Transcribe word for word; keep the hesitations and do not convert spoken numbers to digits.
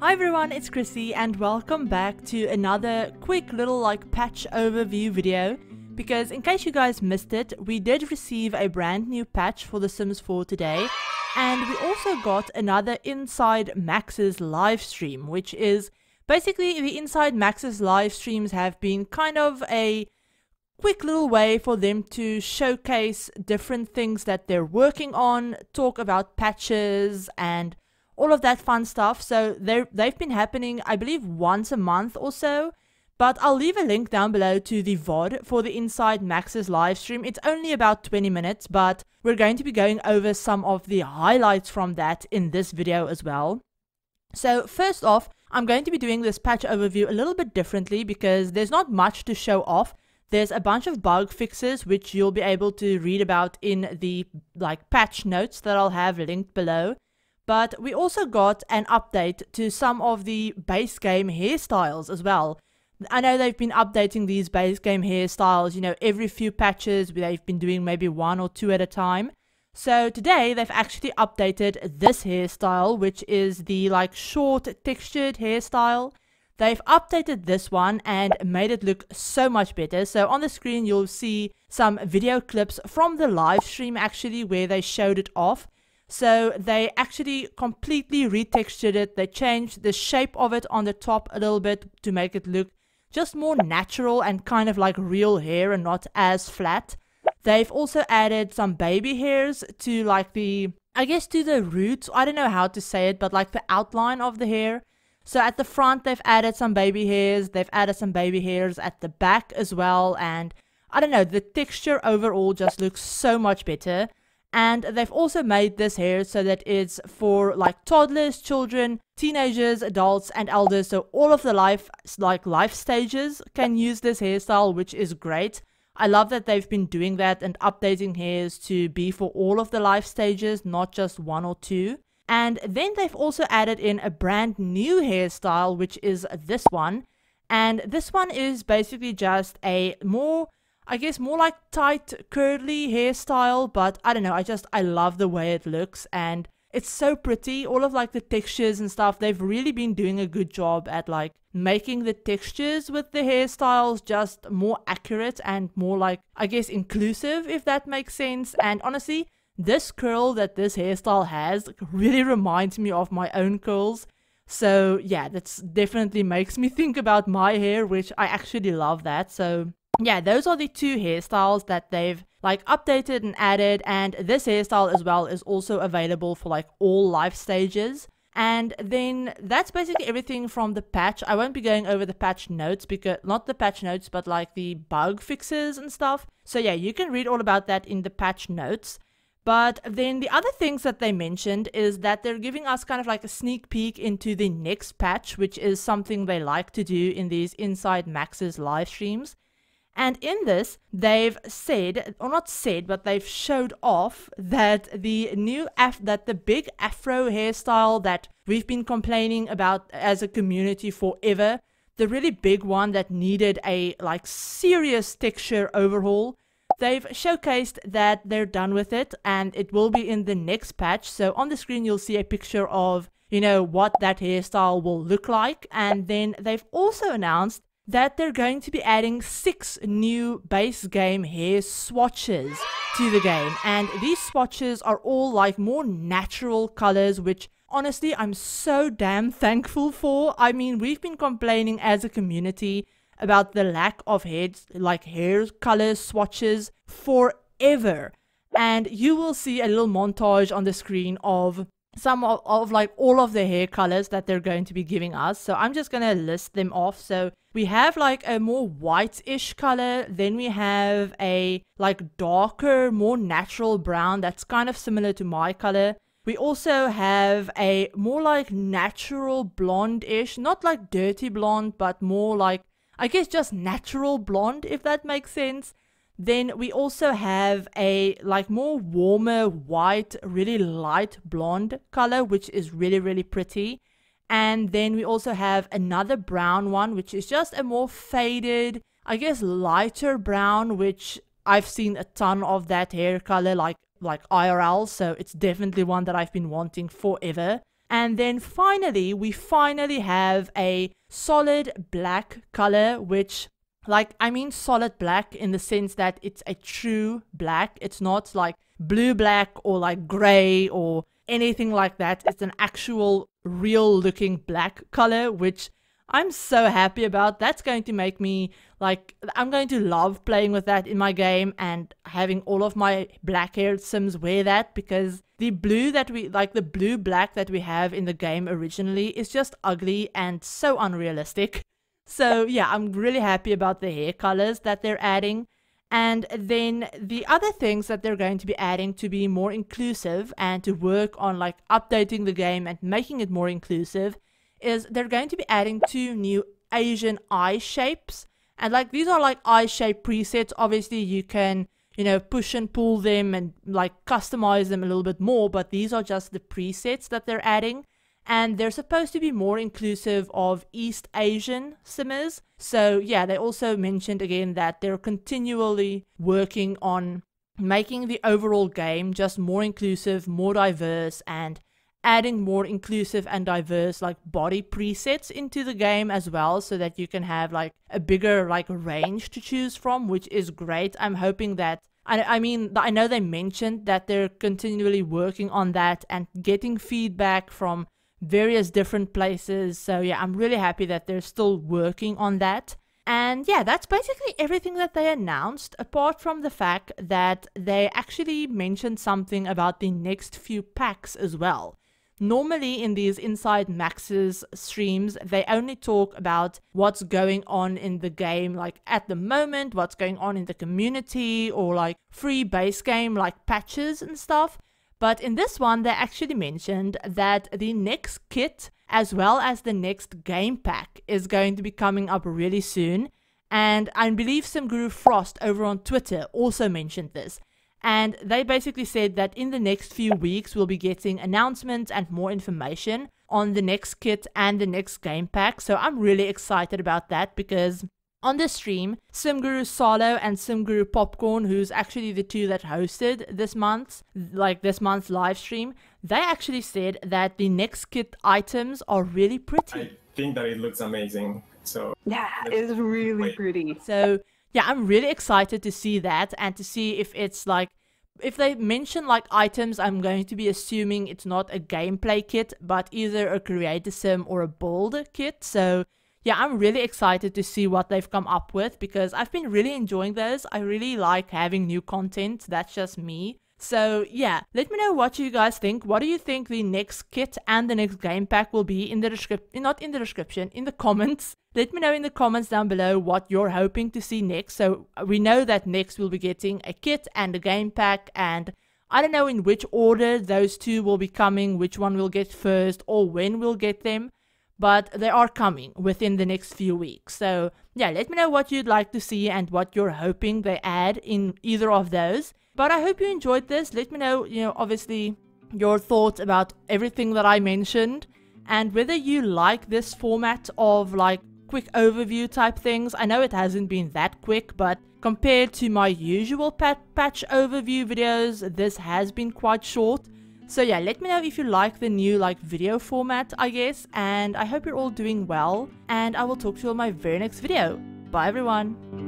Hi everyone, it's Chrissy and welcome back to another quick little like patch overview video, because in case you guys missed it, we did receive a brand new patch for The Sims four today, and we also got another Inside Maxis live stream, which is basically the Inside Maxis live streams have been kind of a quick little way for them to showcase different things that they're working on, talk about patches and all of that fun stuff. So they've been happening, I believe, once a month or so. But I'll leave a link down below to the V O D for the Inside Maxis live stream. It's only about twenty minutes, but we're going to be going over some of the highlights from that in this video as well. So first off, I'm going to be doing this patch overview a little bit differently because there's not much to show off. There's a bunch of bug fixes which you'll be able to read about in the like patch notes that I'll have linked below. But we also got an update to some of the base game hairstyles as well. I know they've been updating these base game hairstyles, you know, every few patches. They've been doing maybe one or two at a time. So today they've actually updated this hairstyle, which is the like short textured hairstyle. They've updated this one and made it look so much better. So on the screen you'll see some video clips from the live stream actually where they showed it off. So they actually completely retextured it. They changed the shape of it on the top a little bit to make it look just more natural and kind of like real hair and not as flat. They've also added some baby hairs to like the, I guess to the roots. I don't know how to say it, but like the outline of the hair. So at the front they've added some baby hairs. They've added some baby hairs at the back as well. And I don't know, the texture overall just looks so much better. And they've also made this hair so that it's for like toddlers, children, teenagers, adults and elders. So all of the life like life stages can use this hairstyle, which is great. I love that they've been doing that and updating hairs to be for all of the life stages, not just one or two. And then they've also added in a brand new hairstyle, which is this one. And this one is basically just a more, I guess more like tight curly hairstyle, but I don't know, I just I love the way it looks and it's so pretty. All of like the textures and stuff, they've really been doing a good job at like making the textures with the hairstyles just more accurate and more like, I guess, inclusive, if that makes sense. And honestly, this curl that this hairstyle has really reminds me of my own curls. So yeah, that's definitely makes me think about my hair, which I actually love that. So yeah, those are the two hairstyles that they've like updated and added, and this hairstyle as well is also available for like all life stages. And then that's basically everything from the patch. I won't be going over the patch notes because not the patch notes, but like the bug fixes and stuff. So yeah, you can read all about that in the patch notes. But then the other things that they mentioned is that they're giving us kind of like a sneak peek into the next patch, which is something they like to do in these Inside Maxis live streams. And in this, they've said, or not said, but they've showed off that the new, af that the big afro hairstyle that we've been complaining about as a community forever, the really big one that needed a like serious texture overhaul, they've showcased that they're done with it and it will be in the next patch. So on the screen, you'll see a picture of, you know, what that hairstyle will look like. And then they've also announced that they're going to be adding six new base game hair swatches to the game, and these swatches are all like more natural colors, which honestly I'm so damn thankful for. I mean, we've been complaining as a community about the lack of heads like hair color swatches forever, and you will see a little montage on the screen of some of, of like all of the hair colors that they're going to be giving us. So I'm just gonna list them off. So we have like a more white-ish color, then we have a like darker, more natural brown that's kind of similar to my color. We also have a more like natural blonde-ish, not like dirty blonde, but more like, I guess, just natural blonde, if that makes sense. Then we also have a like more warmer white, really light blonde color, which is really, really pretty. And then we also have another brown one, which is just a more faded, I guess, lighter brown, which I've seen a ton of that hair color like like I R L. So it's definitely one that I've been wanting forever. And then finally, we finally have a solid black color, which, like, I mean solid black in the sense that it's a true black. It's not like blue black or like gray or anything like that. It's an actual real looking black color, which I'm so happy about. That's going to make me, like, I'm going to love playing with that in my game and having all of my black-haired Sims wear that, because the blue that we, like, the blue-black that we have in the game originally is just ugly and so unrealistic. So, yeah, I'm really happy about the hair colors that they're adding. And then the other things that they're going to be adding to be more inclusive and to work on, like, updating the game and making it more inclusive is they're going to be adding two new Asian eye shapes. And like these are like eye shape presets. Obviously you can, you know, push and pull them and like customize them a little bit more, but these are just the presets that they're adding. And they're supposed to be more inclusive of East Asian Simmers. So yeah, they also mentioned again that they're continually working on making the overall game just more inclusive, more diverse, and adding more inclusive and diverse like body presets into the game as well, so that you can have like a bigger like range to choose from, which is great. I'm hoping that, I, I mean, I know they mentioned that they're continually working on that and getting feedback from various different places. So yeah, I'm really happy that they're still working on that. And yeah, that's basically everything that they announced, apart from the fact that they actually mentioned something about the next few packs as well. Normally in these Inside Maxis streams, they only talk about what's going on in the game, like at the moment, what's going on in the community, or like free base game, like patches and stuff. But in this one, they actually mentioned that the next kit, as well as the next game pack, is going to be coming up really soon. And I believe SimGuru Frost over on Twitter also mentioned this. And they basically said that in the next few weeks, we'll be getting announcements and more information on the next kit and the next game pack. So I'm really excited about that, because on the stream, SimGuru Solo and SimGuru Popcorn, who's actually the two that hosted this month's, like this month's live stream, they actually said that the next kit items are really pretty. I think that it looks amazing. So yeah, it's really wait. pretty. So yeah, I'm really excited to see that and to see if it's like, if they mention like items, I'm going to be assuming it's not a gameplay kit, but either a creator sim or a build kit. So yeah, I'm really excited to see what they've come up with, because I've been really enjoying those. I really like having new content. That's just me. So yeah, let me know what you guys think. What do you think the next kit and the next game pack will be? In the description, not in the description, in the comments. Let me know in the comments down below what you're hoping to see next. So we know that next we'll be getting a kit and a game pack, and I don't know in which order those two will be coming, which one we'll get first or when we'll get them, but they are coming within the next few weeks. So yeah, let me know what you'd like to see and what you're hoping they add in either of those. But I hope you enjoyed this. Let me know, you know, obviously your thoughts about everything that I mentioned and whether you like this format of like quick overview type things. I know it hasn't been that quick, but compared to my usual pat patch overview videos, this has been quite short. So yeah, let me know if you like the new like video format, I guess. And I hope you're all doing well. And I will talk to you in my very next video. Bye everyone.